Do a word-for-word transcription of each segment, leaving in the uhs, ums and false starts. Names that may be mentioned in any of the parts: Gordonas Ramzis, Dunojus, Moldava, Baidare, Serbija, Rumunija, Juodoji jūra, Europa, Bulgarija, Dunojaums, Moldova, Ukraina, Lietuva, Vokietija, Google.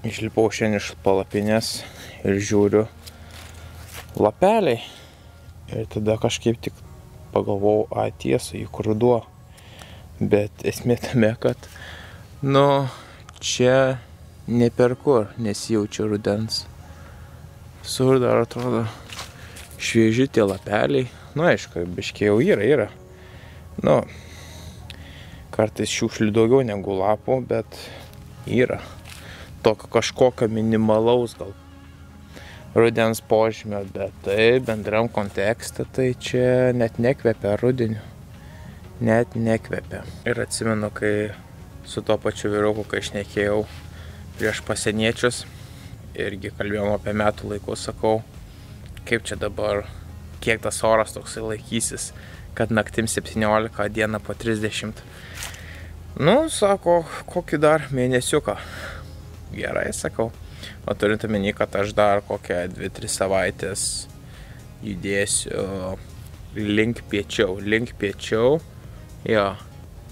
Išlipau šiandien iš palapinės ir žiūriu lapeliai. Ir tada kažkaip tik pagalvojau, a, tiesa, juk ruduo. Bet esmė tame, kad, nu, čia ne per kur nesijaučiu rudens. Visur dar atrodo švieži tie lapeliai. Nu, aišku, biškiai jau yra, yra. Nu, kartais šiukšlių daugiau negu lapų, bet yra. Tokio kažkokio minimalaus gal rudens požymio, bet tai bendram kontekste, tai čia net nekvepia rudeniu. Net nekvepia. Ir atsimenu, kai su to pačiu vyruku, kai šnekėjau prieš pasieniečius, irgi kalbėjom apie metų laikus, sakau, kaip čia dabar, kiek tas oras toksai laikysis, kad naktim septyniolika, dieną po trisdešimt. Nu, sako, kokį dar mėnesiuką. Gerai, sakau. O turint omeny, kad aš dar kokią dvi tris savaitės judėsiu link piečiau, link piečiau. Jo,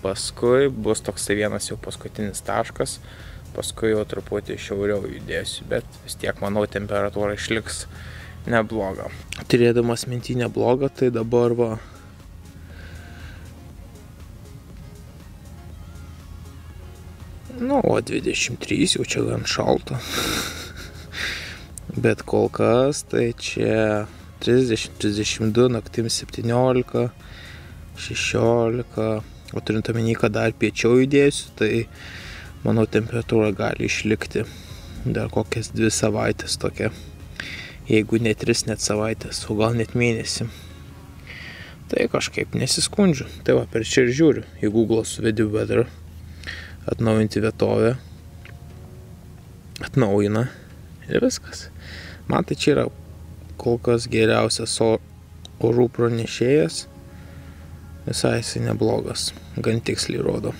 paskui bus toksai vienas jau paskutinis taškas, paskui jau truputį šiauriau judėsiu, bet vis tiek, manau, temperatūra išliks nebloga. Turėdamas mintį neblogą, tai dabar va nu, o dvidešimt trys, jau čia gan šalta. Bet kol kas, tai čia trisdešimt, trisdešimt du, naktim septyniolika, šešiolika. O turint omeny, kad dar piečiau judėsiu, tai mano temperatūra gali išlikti dar kokias dvi savaitės tokia. Jeigu ne tris net savaitės, o gal net mėnesį. Tai kažkaip nesiskundžiu. Tai va, per čia ir žiūriu. Į Google suvediu weather, atnaujinti vietovę, atnaujina ir viskas. Man tai čia yra kol kas geriausias orų pranešėjas. Visai jisai neblogas, gan tiksliai rodo.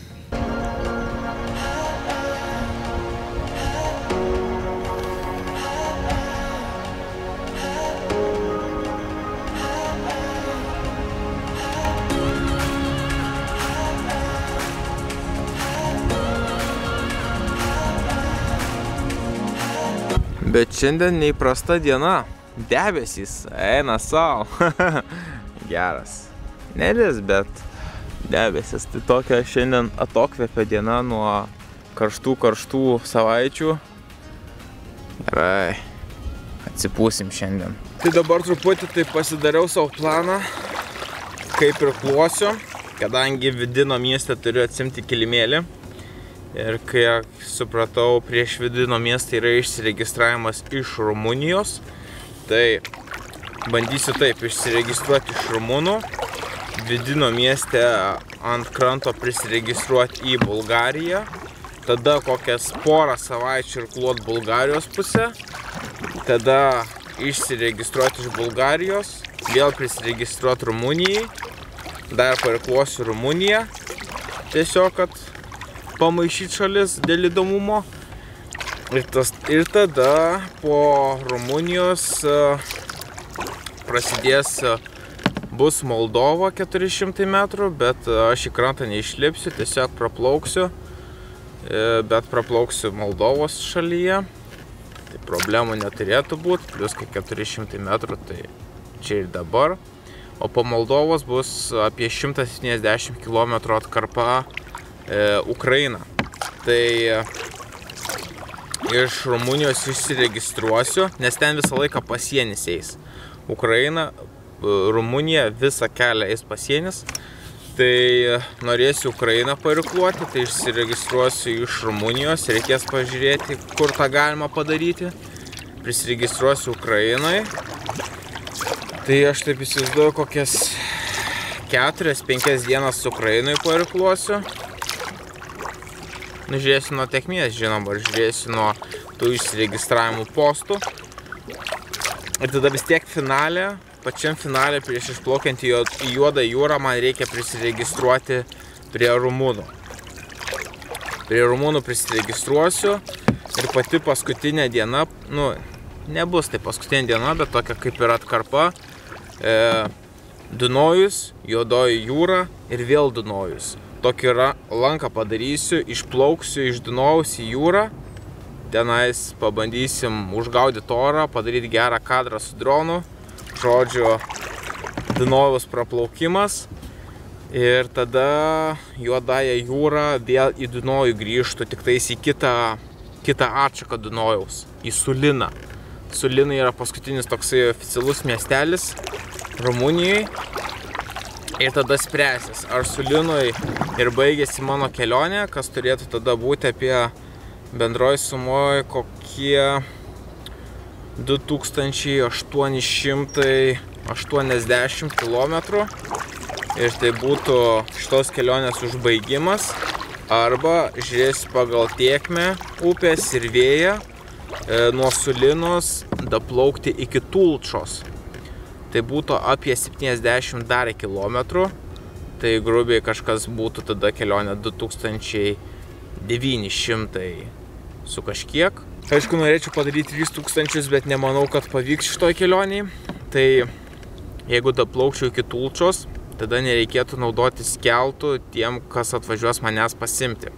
Bet šiandien neįprasta diena. Debesys eina sau. Geras. Nelis, bet debesys. Tai tokia šiandien atokvėpia diena nuo karštų karštų savaičių. Gerai. Atsipūsim šiandien. Tai dabar truputį tai pasidariau savo planą, kaip ir plosiu. Kadangi vidino mieste turiu atsimti kilimėlį. Ir kai supratau, prieš vidino miestą yra išsiregistravimas iš Rumunijos, tai bandysiu taip išsiregistruoti iš rumunų, vidino mieste ant kranto prisiregistruoti į Bulgariją, tada kokias porą savaičių irkluot Bulgarijos pusę, tada išsiregistruoti iš Bulgarijos, vėl prisiregistruoti Rumunijai, dar pairkluosiu Rumuniją, tiesiog kad pamaišyti šalis dėl įdomumo. Ir, tas, ir tada po Rumunijos prasidės bus Moldova keturi šimtai metrų, bet aš į krantą neišlipsiu, tiesiog praplauksiu, bet praplauksiu Moldovos šalyje. Tai problemų neturėtų būti, plus kai keturi šimtai metrų, tai čia ir dabar. O po Moldovos bus apie šimtas septyniasdešimt kilometrų atkarpa Ukraina. Tai iš Rumunijos išsiregistruosiu, nes ten visą laiką pasienis eis. Ukraina, Rumunija visą kelią eis pasienis. Tai norėsiu Ukrainą pairkluoti, tai išsiregistruosiu iš Rumunijos, reikės pažiūrėti, kur tą galima padaryti. Prisiregistruosiu Ukrainai. Tai aš taip įsivaizduoju, kokias keturias penkias dienas Ukrainai pairkluosiu. Nu, žiūrėsiu nuo tekmės, žinoma, žiūrėsiu nuo tų išsiregistravimų postų. Ir tada vis tiek finalė, pačiam finalė prieš išplaukiant į Juodą jūrą, man reikia prisiregistruoti prie rumunų. Prie rumunų prisiregistruosiu ir pati paskutinė diena, nu, nebus tai paskutinė diena, bet tokia kaip ir atkarpa. E, Dunojus, Juodoji jūra ir vėl Dunojus. Tokį lanką padarysiu, išplauksiu iš Dunojaus į jūrą, tenais pabandysim užgaudyti orą, padaryti gerą kadrą su dronu. Žodžiu, Dunojaus praplaukimas ir tada Juodąją jūrą vėl į Dunojų grįžtų, tik tais į kitą, kitą atšaką Dunojaus, į Suliną. Sulina yra paskutinis toksai oficialus miestelis Rumunijai ir tada spręsis, ar Sulinoj ir baigėsi mano kelionė, kas turėtų tada būti apie bendroj sumoj kokie du tūkstančiai aštuoni šimtai aštuoniasdešimt kilometrų ir tai būtų šitos kelionės užbaigimas, arba žiūrėsiu pagal tiekmę upės ir vėją e, nuo Sulinos daplaukti iki Tulčos. Tai būtų apie septyniasdešimt dar kilometrų, tai grubiai kažkas būtų tada kelionė du tūkstančiai devyni šimtai su kažkiek. Aišku, norėčiau padaryti tris tūkstančius, bet nemanau, kad pavyks šitoj kelionėj. Tai jeigu daplaukčiau iki Tulčos, tada nereikėtų naudotis keltų tiem, kas atvažiuos manęs pasimti.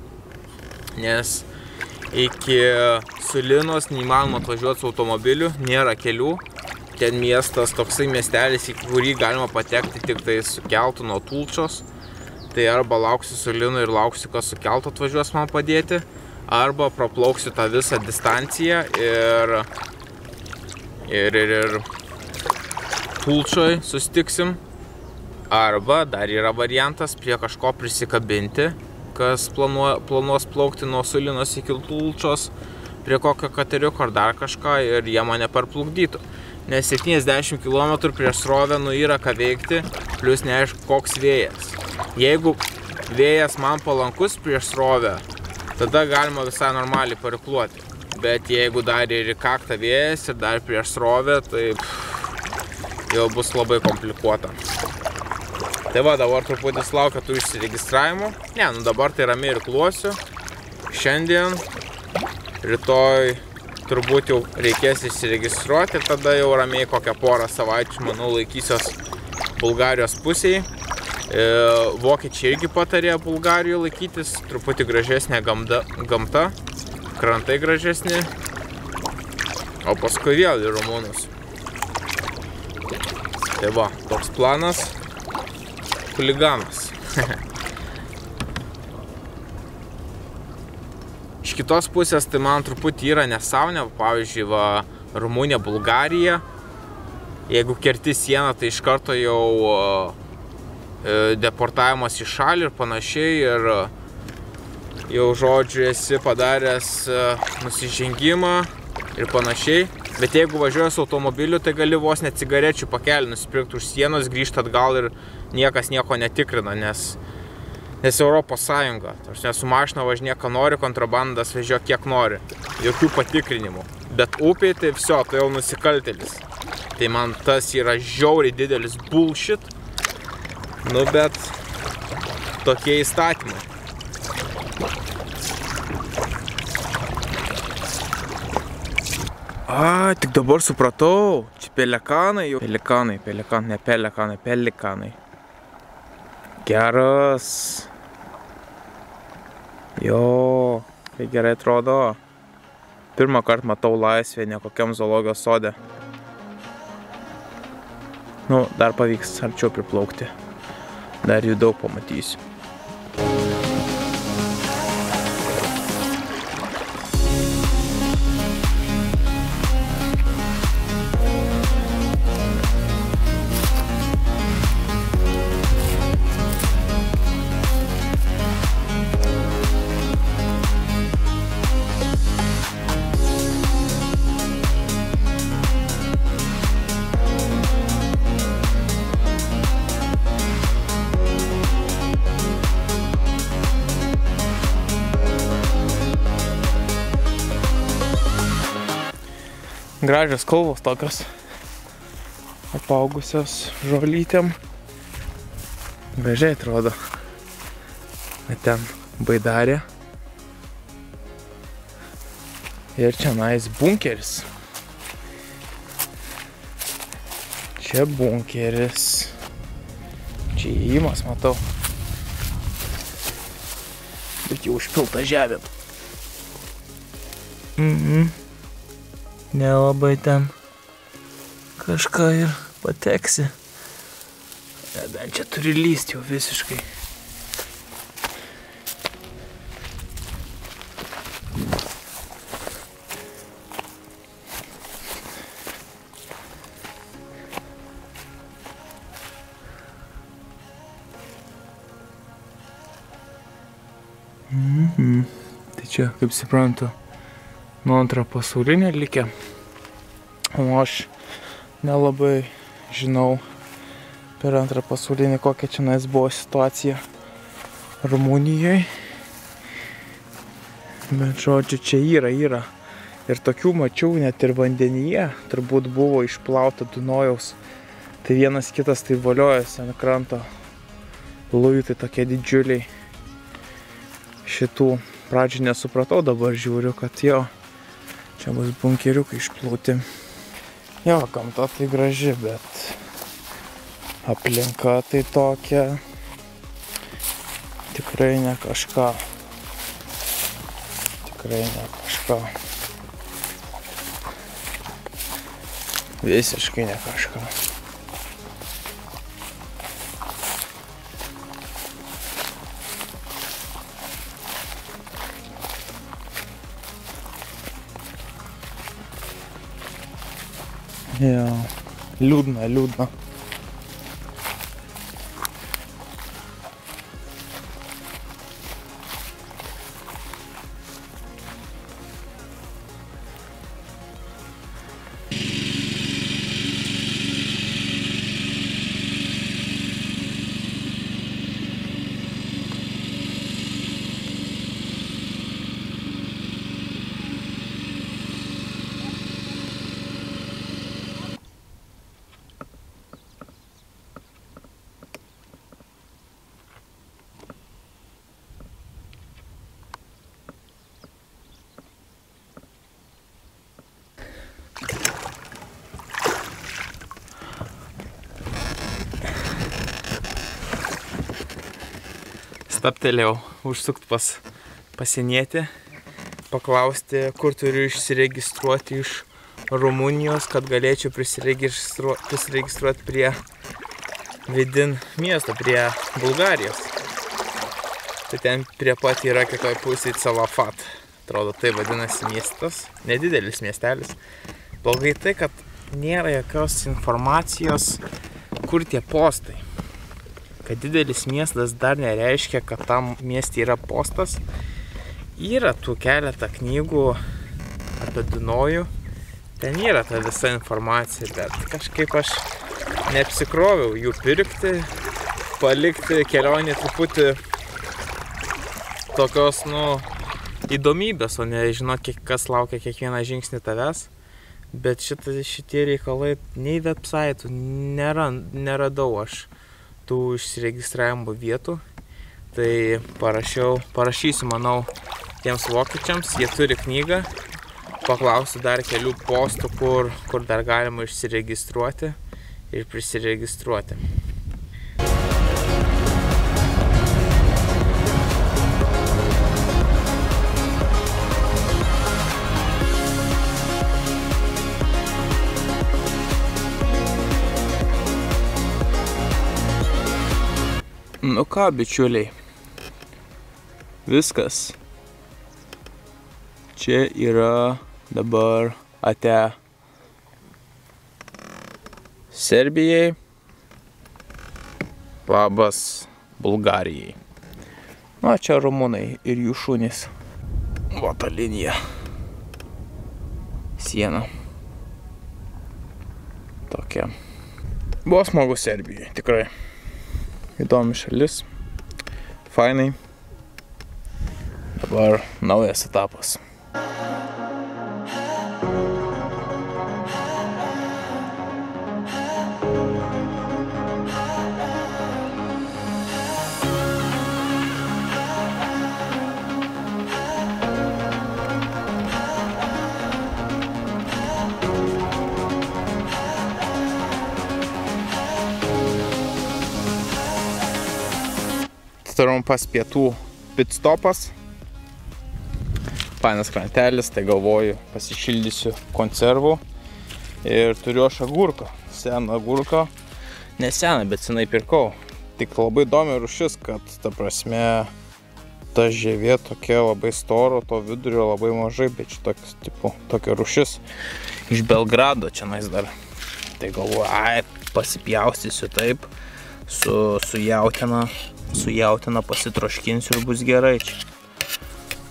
Nes iki Sulinos neįmanoma atvažiuoti su automobiliu, nėra kelių. Ten miestas, toksai miestelis, į kurį galima patekti tik tai su keltu nuo Tulčos. Tai arba lauksiu Sulinų ir lauksiu, kas su keltu atvažiuos man padėti, arba praplauksiu tą visą distanciją ir, ir, ir, ir Tulčoj sustiksim. Arba dar yra variantas prie kažko prisikabinti, kas planuo, planuos plaukti nuo Sulinos iki Tulčos, prie kokio kateriuko ar dar kažką, ir jie mane parplukdytų. Nes septyniasdešimt kilometrų prieš srovę nu yra ką veikti, plus neaišku koks vėjas. Jeigu vėjas man palankus prieš srovę, tada galima visai normaliai parikluoti. Bet jeigu dar ir į kaktą vėjas ir dar prieš srovę, tai pff, jau bus labai komplikuota. Tai va, dabar truputis laukia tų išsiregistravimų. Ne, nu dabar tai ramiai ir kluosiu. Šiandien, rytoj turbūt jau reikės išsiregistruoti ir tada jau ramiai kokią porą savaičių, manau, laikysios Bulgarijos pusėje. Vokiečiai irgi patarė Bulgarijoje laikytis, truputį gražesnė gamda, gamta, krantai gražesni, o paskui vėl į Rumunus. Tai va, toks planas, chuliganas. Iš kitos pusės tai man truputį yra nesąmonė, pavyzdžiui, va, Rumunija, Bulgarija, jeigu kerti sieną, tai iš karto jau deportavimas į šalį ir panašiai, ir jau žodžiu esi padaręs nusižengimą ir panašiai. Bet jeigu važiuoji su automobiliu, tai gali vos net cigarečių pakelį nusipirkti už sienos, grįžti atgal ir niekas nieko netikrina, nes, nes Europos Sąjunga. Su mašina važinė, ką nori, kontrabandas vežio kiek nori. Jokių patikrinimų. Bet upė, tai viso, tai jau nusikaltėlis. Tai man tas yra žiauriai didelis bullshit. Nu, bet tokie įstatymai. A, tik dabar supratau. Čia pelekanai jau. Pelekanai, pelekanai, ne pelekanai, pelekanai. Geras. Jo, tai gerai atrodo. Pirmą kartą matau laisvę ne kokiam zoologijos sode. Nu, dar pavyks arčiau priplaukti. Dar jų daug pamatysiu. Gražios kalvos tokios, apaugusios žolytėm. Gražiai atrodo. Bet ten baidarė. Ir čia nais bunkeris. Čia bunkeris. Čia įėjimas, matau. Bet jau užpilta žemė. Mm-mm. Nelabai ten kažką ir pateksi. Bent čia turi lysti jau visiškai. Mm-hmm. Tai čia, kaip suprantu, nuo antrą pasaulinę likę. O aš nelabai žinau per antrą pasaulinį, kokia čia nais buvo situacija Rumunijai. Bet žodžiu, čia yra, yra. Ir tokių mačiau net ir vandenyje, turbūt buvo išplauta Dunojaus. Tai vienas kitas tai valiojasi ant kranto. Luitai tokie didžiuliai. Šitų pradžių nesupratau, dabar žiūriu, kad jo, čia bus bunkeriukai išplauti. Jo, gamta tai graži, bet aplinka tai tokia tikrai ne kažką. Tikrai ne kažką. Visiškai ne kažką. Jo, liūdna, liūdna. Staptelėjau užsukt pas pasienietį, paklausti, kur turiu išsiregistruoti iš Rumunijos, kad galėčiau prisiregistruoti prie vidin miesto, prie Bulgarijos. Tai ten prie pat yra kitoj pusėj Celafat. Atrodo, tai vadinasi miestas, nedidelis miestelis. Blogai tai, kad nėra jokios informacijos, kur tie postai. Kad didelis miestas dar nereiškia, kad tam mieste yra postas. Yra tų keletą knygų apie Dunojų. Ten yra ta visa informacija, bet kažkaip aš neapsikroviau jų pirkti, palikti kelionį truputį tokios, nu, įdomybės, o ne žinot, kas laukia kiekvieną žingsnį tavęs. Bet šitą, šitie reikalai nei website'ų nėra, neradau aš tų išsiregistravimo vietų. Tai parašiau, parašysiu, manau, tiems vokiečiams, jie turi knygą, paklausiu dar kelių postų, kur, kur dar galima išsiregistruoti ir prisiregistruoti. Nu ką, bičiuliai, viskas. Čia yra dabar ate Serbijai, labas Bulgarijai. Nu, čia rumunai ir jų šunys. Va ta linija. Siena. Tokia. Buvo smagu Serbijai, tikrai. Įdomi šalis, fainai, dabar naujas etapas. Trumpas pietų pitstopas. Painas krantelis, tai galvoju, pasišildysiu konservų. Ir turiu aš agurką, seną agurką. Ne seną, bet senai pirkau. Tik labai įdomi rūšis, kad ta prasme ta žievė tokia labai storo, to vidurio labai mažai, bet čia toks, tipo, tokia rūšis. Iš Belgrado čia nais dar. Tai galvoju, ai, pasipjaustysiu taip, su, su jautina, su jautina pasitroškinsiu ir bus gerai čia.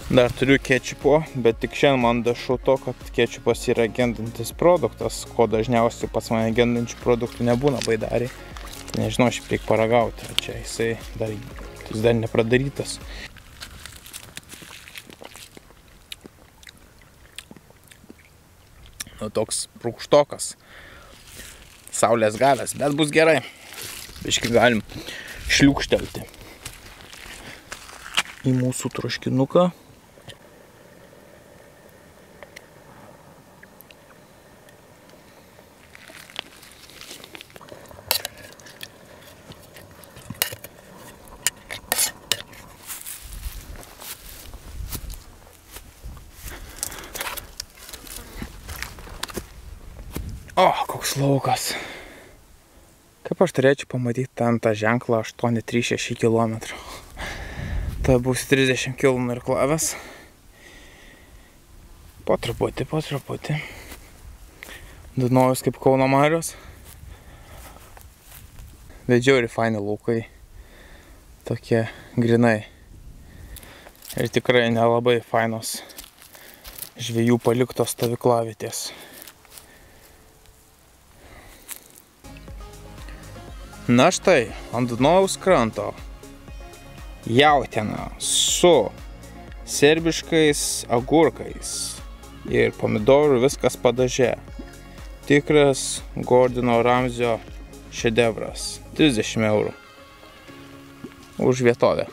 Dar turiu kečiupo, bet tik šiandien man dašau to, kad kečiupas yra gendantis produktas, ko dažniausiai pas mane gendančių produktų nebūna baidariai. Nežinau, šiaip reikia paragauti, čia jisai dar, jis dar nepradarytas. Nu, toks prūkštokas. Saulės gavęs, bet bus gerai. Biškai galim šliūkštelti į mūsų troškinuką. O, koks laukas. Kaip aš turėčiau pamatyti ten tą ženklą aštuoni trys šeši kilometrai. Tai bus trisdešimt kilometrų irklavęs. Po truputį, po truputį. Dunojus kaip Kauno marios. Vedžiau ir faini laukai. Tokie grinai. Ir tikrai nelabai fainos žvejų paliktos stovyklavietės. Na štai, ant Dunojaus kranto jautiena su serbiškais agurkais ir pomidorų, viskas padaže. Tikras Gordono Ramzio šedevras. trisdešimt eurų už vietovę.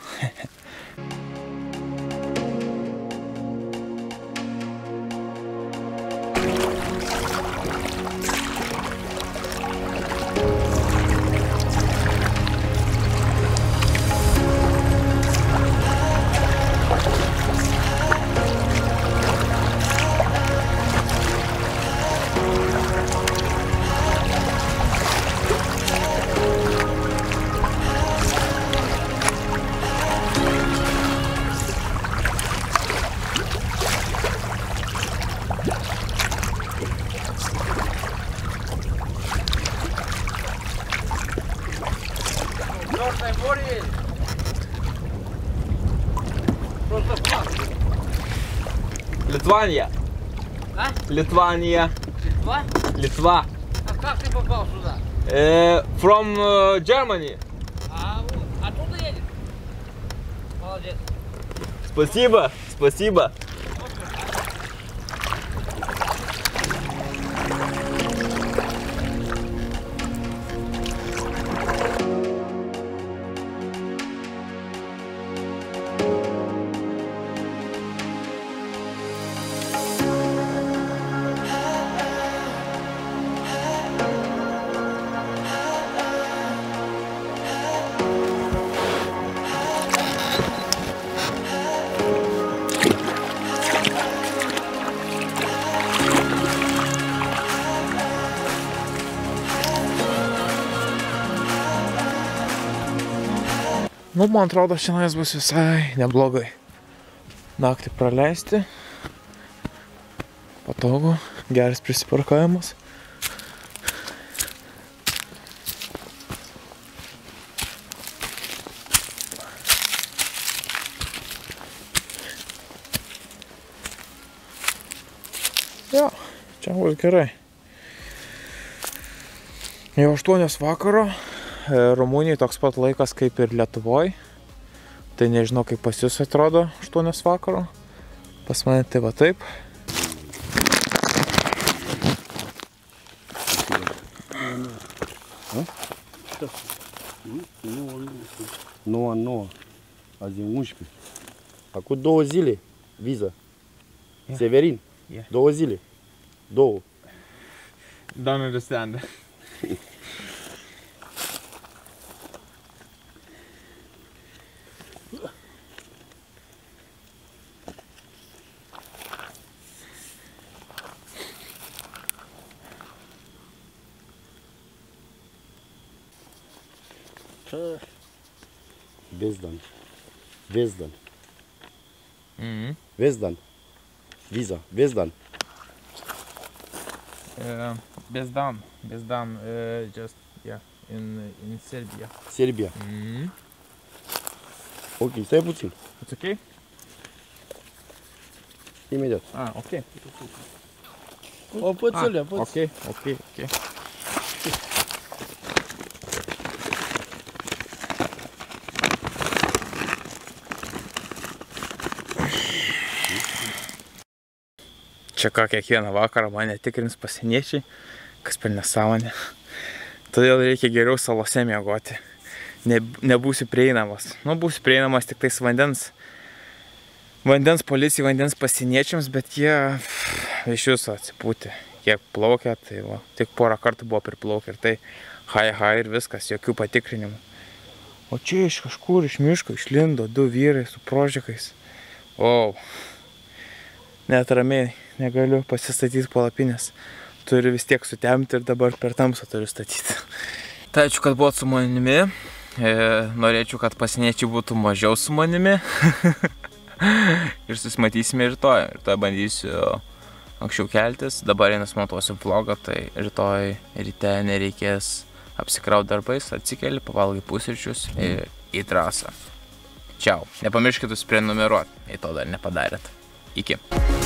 Литвания. А? Литвания. Литва? Литва. А как ты попал сюда? Э, from uh, Germany. А, вот. Оттуда едешь? Молодец. Спасибо, спасибо. Nu, man atrodo, šiandien bus visai neblogai naktį praleisti. Patogu, geras prisiparkavimas. Jo, čia bus gerai. Jau aštuonios vakaro. Rumunijai toks pat laikas kaip ir Lietuvoj. Tai nežinau, kaip pas jūs atrodo aštuonios vakaro. Pas mane tai va taip. nouă nouă. Azi e unsprezece. Acum două zile viza. Severin. Două zile. Două. Don't understand. čia Vizdan. Vizdan. Mhm. Vizdan. Visa. Vizdan. Uh, Bezdan. Bezdan. Uh, just yeah. In in Serbia. Serbia. Mhm. Okay, stay puțin. It's okay. Imediat. Ah, okay. O pățule, ah, poți. Ok, ok, ok. Čia ką, kiekvieną vakarą mane tikrins pasieniečiai, kas per nesąmonė. Todėl reikia geriau salose miegoti. Ne, nebūsiu prieinamas. Nu, būsiu prieinamas tik tais vandens. Vandens policijai, vandens pasieniečiams, bet jie iš jūsų atsipūti. Kiek plaukia, tai va, tik porą kartų buvo priplaukę ir tai hai hai ir viskas, jokių patikrinimų. O čia iš kažkur iš miško išlindo du vyrai su prožikais. O, net ramiai negaliu pasistatyti palapinės. Turiu vis tiek sutemti ir dabar per tamsą turiu statyti. Tai ačiū, kad buvot su manimi. E, norėčiau, kad pasieniečiai būtų mažiau su manimi. Ir susimatysime rytoj. Rytoj bandysiu anksčiau keltis. Dabar einu sumontuosiu vlogą, tai rytoj ryte nereikės apsikrauti darbais. Atsikeli, pavalgai pusryčius ir į trasą. Čiau. Nepamirškit užsiprenumeruoti, jei to dar nepadarėt. Iki.